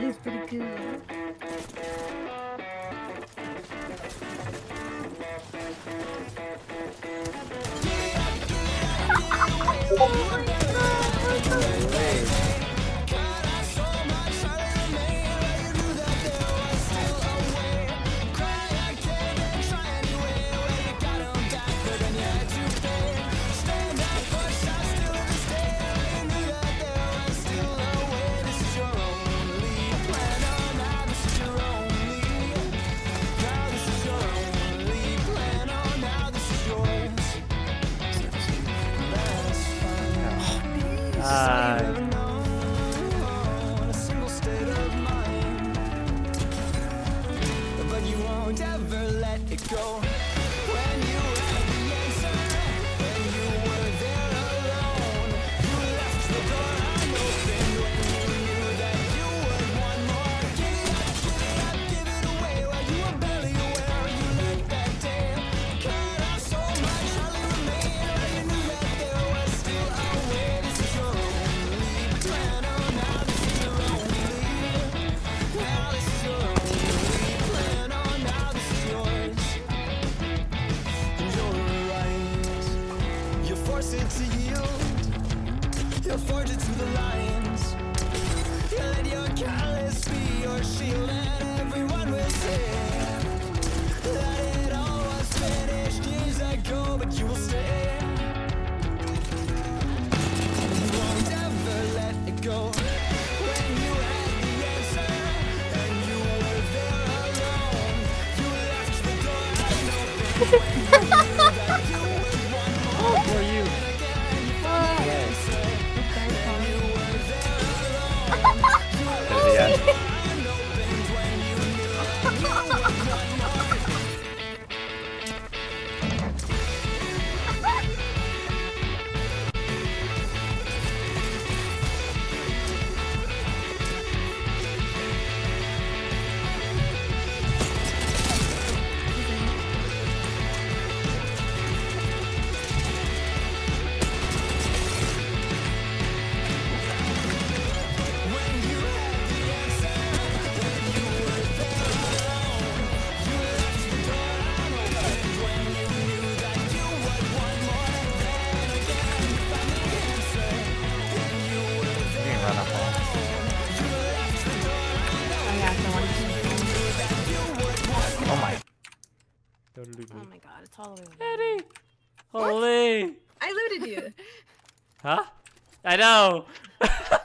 That's pretty good. Eddie! Holy! What? I looted you! Huh? I know!